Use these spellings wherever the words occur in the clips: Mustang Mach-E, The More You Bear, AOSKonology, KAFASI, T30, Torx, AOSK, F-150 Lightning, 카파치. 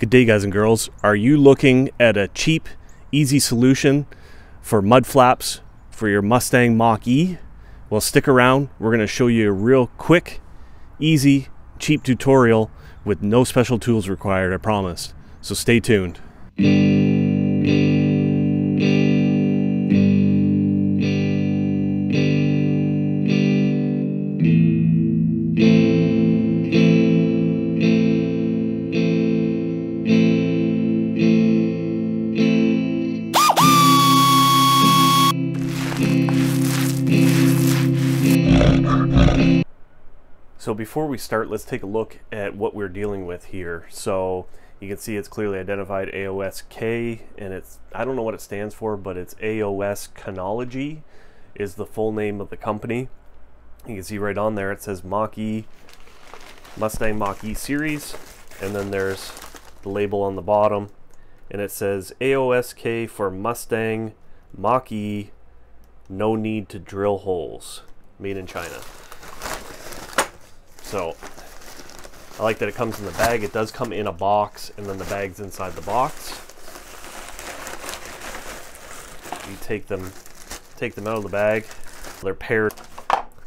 Good day, guys and girls. Are you looking at a cheap, easy solution for mud flaps for your Mustang Mach-E? Well, stick around. We're going to show you a real quick, easy, cheap tutorial with no special tools required, I promise. So stay tuned. So before we start, let's take a look at what we're dealing with here. So you can see it's clearly identified AOSK, and it's, I don't know what it stands for, but it's AOSKonology is the full name of the company. You can see right on there it says Mach-E, Mustang Mach-E series, and then there's the label on the bottom, and it says AOSK for Mustang Mach-E, no need to drill holes, made in China. So I like that it comes in the bag. It does come in a box, and then the bag's inside the box. You take them out of the bag. They're paired.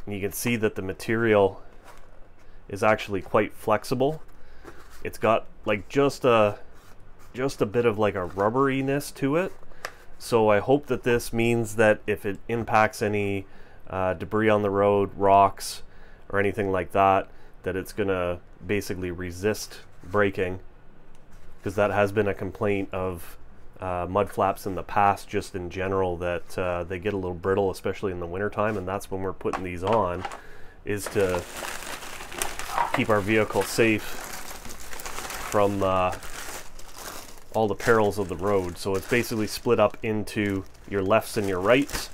And you can see that the material is actually quite flexible. It's got like just a bit of like a rubberiness to it. So I hope that this means that if it impacts any debris on the road, rocks, or anything like that, that it's gonna basically resist braking, because that has been a complaint of mud flaps in the past, just in general, that they get a little brittle, especially in the winter time, and that's when we're putting these on, is to keep our vehicle safe from all the perils of the road. So it's basically split up into your lefts and your rights.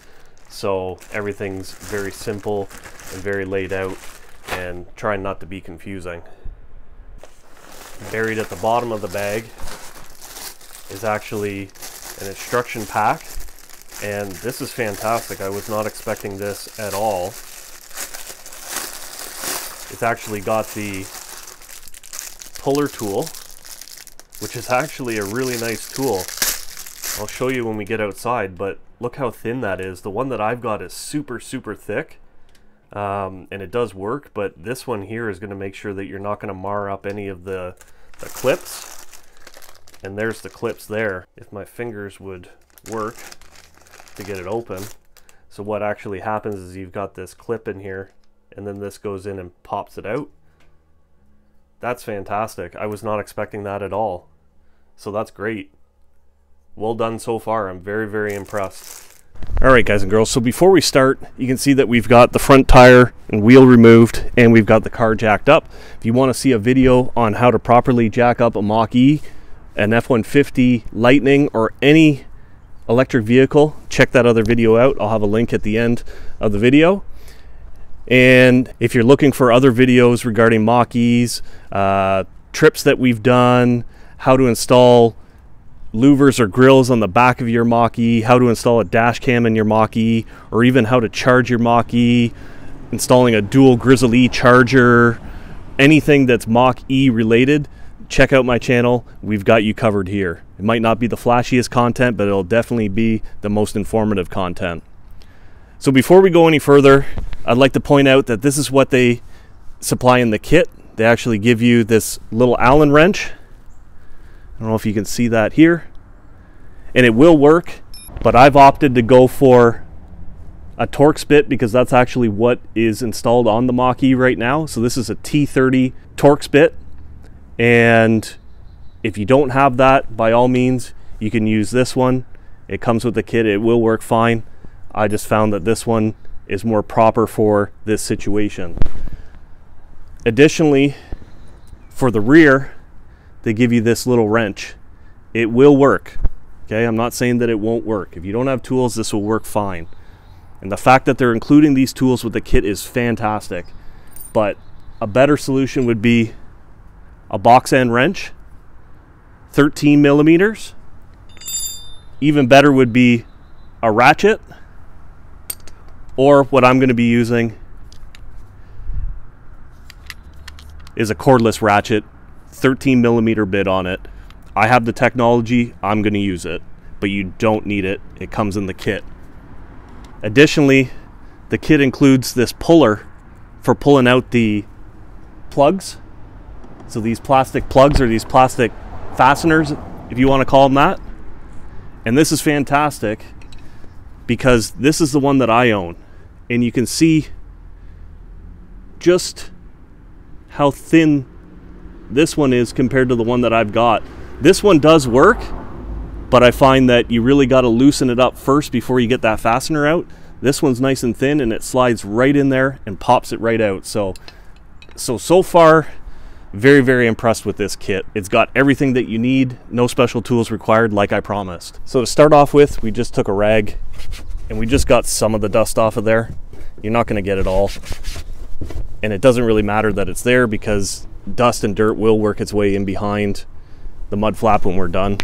So everything's very simple and very laid out, and trying not to be confusing. Buried at the bottom of the bag is actually an instruction pack, and this is fantastic. I was not expecting this at all. It's actually got the puller tool, which is actually a really nice tool. I'll show you when we get outside, but look how thin that is. The one that I've got is super, super thick, and it does work, but this one here is going to make sure that you're not going to mar up any of the clips. And there's the clips there. If my fingers would work to get it open. So what actually happens is you've got this clip in here, and then this goes in and pops it out. That's fantastic. I was not expecting that at all. So that's great. Well done so far. I'm very, very impressed. All right, guys and girls. So before we start, you can see that we've got the front tire and wheel removed, and we've got the car jacked up. If you want to see a video on how to properly jack up a Mach-E, an F-150 Lightning, or any electric vehicle, check that other video out. I'll have a link at the end of the video. And if you're looking for other videos regarding Mach-Es, trips that we've done, how to install louvers or grills on the back of your Mach-E, how to install a dash cam in your Mach-E, or even how to charge your Mach-E, installing a dual Grizzly charger, anything that's Mach-E related, check out my channel. We've got you covered here. It might not be the flashiest content, but it'll definitely be the most informative content. So before we go any further, I'd like to point out that this is what they supply in the kit. They actually give you this little Allen wrench. I don't know if you can see that here, and it will work, but I've opted to go for a Torx bit because that's actually what is installed on the Mach-E right now. So this is a T30 Torx bit, and if you don't have that, by all means, you can use this one. It comes with the kit. It will work fine. I just found that this one is more proper for this situation. Additionally, for the rear, they give you this little wrench. It will work. Okay, I'm not saying that it won't work. If you don't have tools, this will work fine. And the fact that they're including these tools with the kit is fantastic. But a better solution would be a box end wrench, 13 millimeters. Even better would be a ratchet, or what I'm going to be using is a cordless ratchet, 13 millimeter bit on it. I have the technology, I'm going to use it, but you don't need it. It comes in the kit. Additionally, the kit includes this puller for pulling out the plugs. So these plastic plugs, or these plastic fasteners, if you want to call them that. And this is fantastic because this is the one that I own. And you can see just how thin this one is compared to the one that I've got. This one does work, but I find that you really got to loosen it up first before you get that fastener out. This one's nice and thin, and it slides right in there and pops it right out. So far, very, very impressed with this kit. It's got everything that you need, no special tools required, like I promised. So to start off with, we just took a rag and we just got some of the dust off of there. You're not gonna get it all. And it doesn't really matter that it's there because dust and dirt will work its way in behind the mud flap when we're done.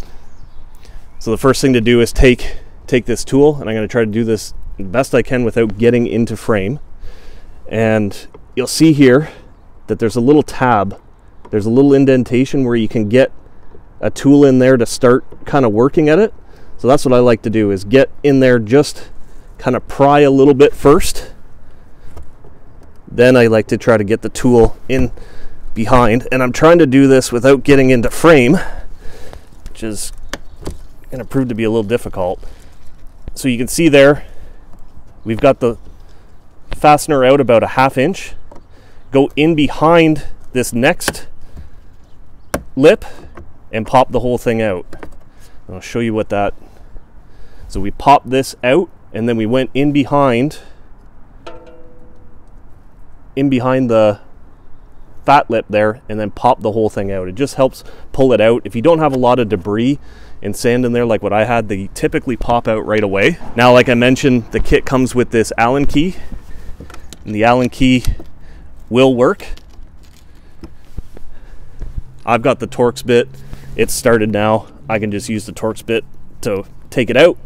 So the first thing to do is take this tool, and I'm gonna try to do this the best I can without getting into frame. And you'll see here that there's a little tab. There's a little indentation where you can get a tool in there to start kind of working at it. So that's what I like to do, is get in there, just kind of pry a little bit first. Then I like to try to get the tool in behind. And I'm trying to do this without getting into frame, which is going to prove to be a little difficult. So you can see there, we've got the fastener out about a ½ inch. Go in behind this next lip and pop the whole thing out. I'll show you what that. So we popped this out, and then we went in behind the fat lip there, and then pop the whole thing out. It just helps pull it out. If you don't have a lot of debris and sand in there like what I had, they typically pop out right away. Now, like I mentioned, the kit comes with this Allen key, and the Allen key will work. I've got the Torx bit. It's started now. I can just use the Torx bit to take it out.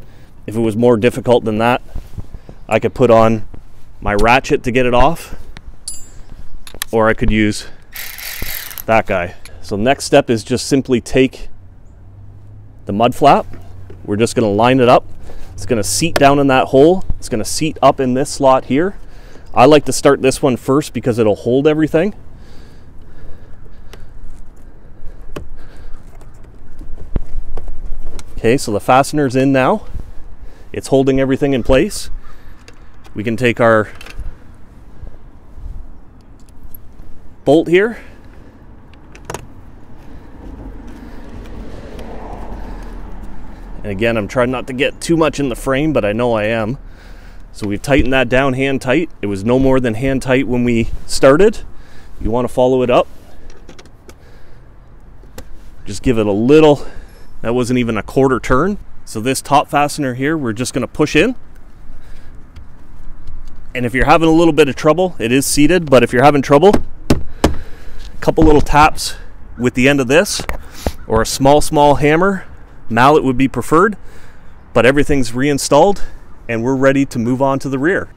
If it was more difficult than that, I could put on my ratchet to get it off, or I could use that guy. So next step is just simply take the mud flap. We're just gonna line it up. It's gonna seat down in that hole. It's gonna seat up in this slot here. I like to start this one first because it'll hold everything. Okay, so the fastener's in now. It's holding everything in place. We can take our bolt here. And again, I'm trying not to get too much in the frame, but I know I am. So we've tightened that down hand tight. It was no more than hand tight when we started. You want to follow it up. Just give it a little. That wasn't even a quarter turn. So this top fastener here, we're just going to push in. And if you're having a little bit of trouble, it is seated, but if you're having trouble, couple little taps with the end of this, or a small hammer, mallet would be preferred, but everything's reinstalled and we're ready to move on to the rear.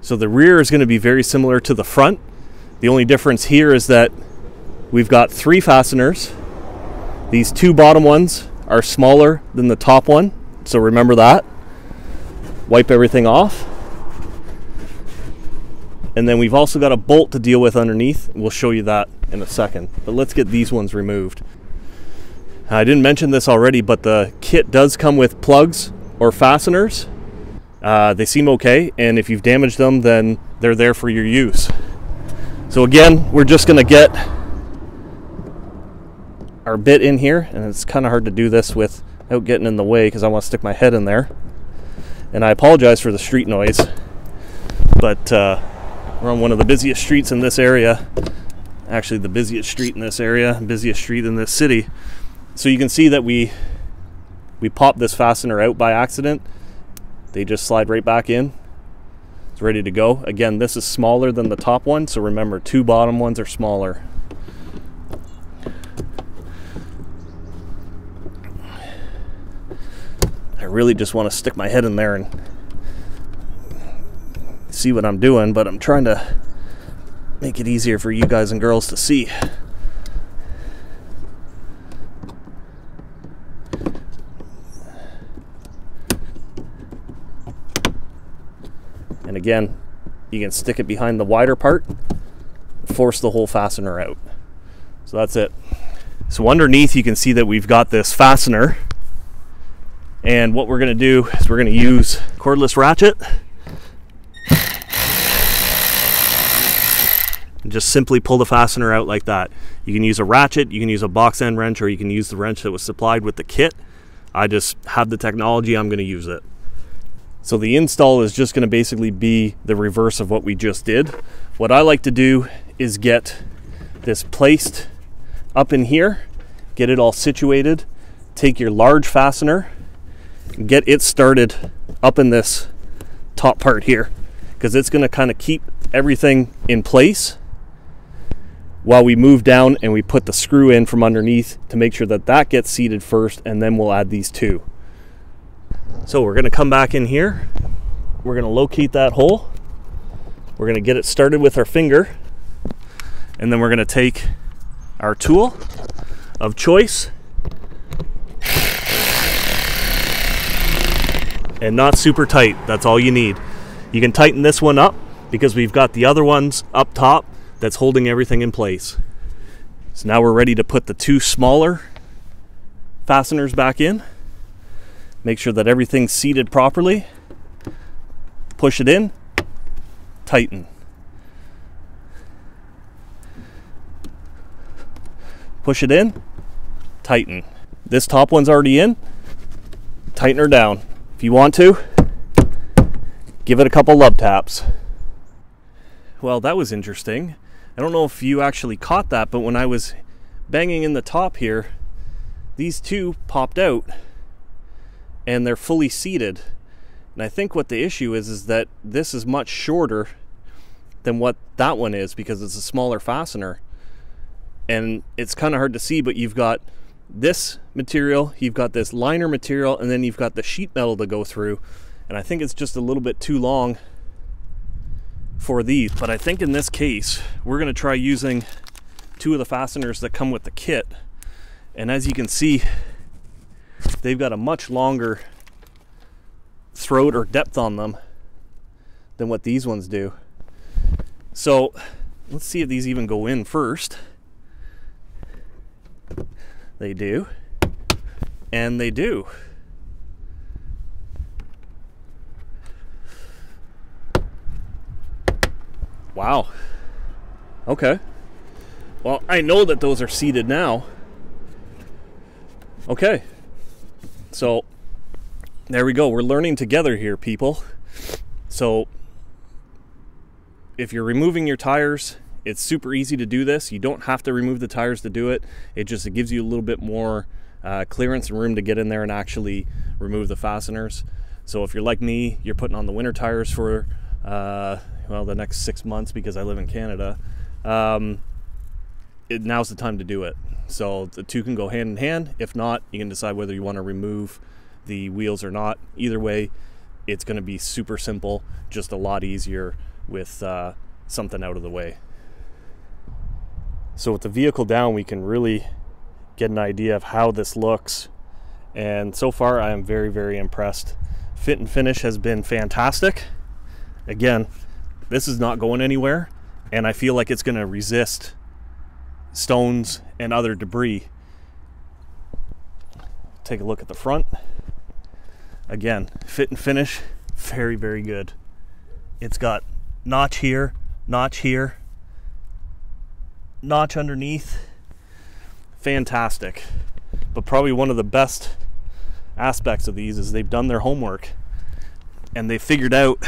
So the rear is going to be very similar to the front. The only difference here is that we've got 3 fasteners. These 2 bottom ones are smaller than the top one, so remember that. Wipe everything off. And then we've also got a bolt to deal with underneath. We'll show you that in a second, but let's get these ones removed. I didn't mention this already, but the kit does come with plugs or fasteners. They seem okay, and if you've damaged them, then they're there for your use. So again, we're just gonna get our bit in here, and it's kind of hard to do this without getting in the way because I want to stick my head in there. And I apologize for the street noise, but we're on one of the busiest streets in this area. Actually, the busiest street in this area, busiest street in this city. So you can see that we popped this fastener out by accident. They just slide right back in. It's ready to go. Again, this is smaller than the top one, so remember, 2 bottom ones are smaller. I really just want to stick my head in there and see what I'm doing, but I'm trying to make it easier for you guys and girls to see. again, you can stick it behind the wider part, force the whole fastener out. So that's it. So underneath you can see that we've got this fastener, and what we're going to do is we're going to use cordless ratchet and just simply pull the fastener out like that. You can use a ratchet, you can use a box end wrench, or you can use the wrench that was supplied with the kit. I just have the technology, I'm going to use it. So the install is just going to basically be the reverse of what we just did. What I like to do is get this placed up in here, get it all situated, take your large fastener, get it started up in this top part here, because it's going to kind of keep everything in place while we move down and we put the screw in from underneath to make sure that that gets seated first, and then we'll add these two. So we're going to come back in here, we're going to locate that hole, we're going to get it started with our finger, and then we're going to take our tool of choice, and not super tight, that's all you need. You can tighten this one up because we've got the other ones up top that's holding everything in place. So now we're ready to put the two smaller fasteners back in, make sure that everything's seated properly, push it in, tighten. Push it in, tighten. This top one's already in, tighten her down. If you want to, give it a couple love taps. Well, that was interesting. I don't know if you actually caught that, but when I was banging in the top here, these two popped out and they're fully seated. And I think what the issue is that this is much shorter than what that one is because it's a smaller fastener. And it's kind of hard to see, but you've got this material, you've got this liner material, and then you've got the sheet metal to go through. And I think it's just a little bit too long for these. But I think in this case, we're going to try using two of the fasteners that come with the kit. And as you can see, they've got a much longer throat or depth on them than what these ones do. So let's see if these even go in first. They do, and they do. Wow. Okay. Well, I know that those are seated now. Okay. So there we go. We're learning together here, people. So if you're removing your tires, it's super easy to do this. You don't have to remove the tires to do it. It gives you a little bit more clearance and room to get in there and actually remove the fasteners. So if you're like me, you're putting on the winter tires for well, the next 6 months because I live in Canada. Now's the time to do it. So the two can go hand in hand. If not, you can decide whether you want to remove the wheels or not. Either way, it's going to be super simple, just a lot easier with something out of the way. So with the vehicle down, we can really get an idea of how this looks. And so far, I am very, very impressed. Fit and finish has been fantastic. Again, this is not going anywhere, and I feel like it's going to resist stones and other debris. Take a look at the front. Again, fit and finish, very, very good. It's got notch here, notch here, notch underneath. Fantastic. But probably one of the best aspects of these is they've done their homework and they figured out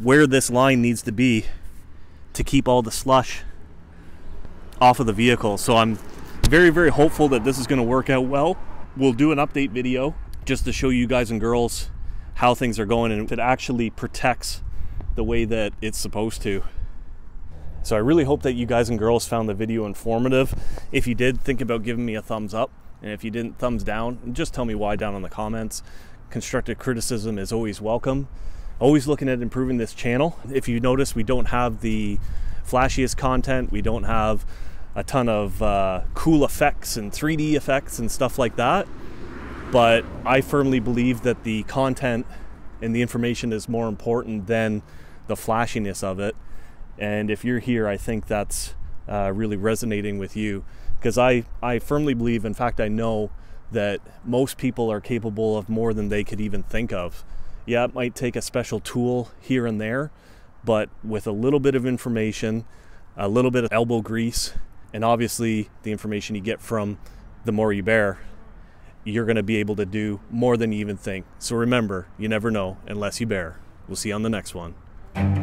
where this line needs to be to keep all the slush off of the vehicle. So I'm very, very hopeful that this is going to work out well. We'll do an update video just to show you guys and girls how things are going and if it actually protects the way that it's supposed to. So I really hope that you guys and girls found the video informative. If you did, think about giving me a thumbs up, and if you didn't, thumbs down, and just tell me why down in the comments. Constructive criticism is always welcome. Always looking at improving this channel. If you notice, we don't have the flashiest content, we don't have a ton of cool effects and 3D effects and stuff like that, but I firmly believe that the content and the information is more important than the flashiness of it. And if you're here, I think that's really resonating with you, because I firmly believe, in fact I know, that most people are capable of more than they could even think of. Yeah, it might take a special tool here and there, but with a little bit of information, a little bit of elbow grease, and obviously the information you get from The More You Bear, you're going to be able to do more than you even think. So remember, you never know unless you bear. We'll see you on the next one.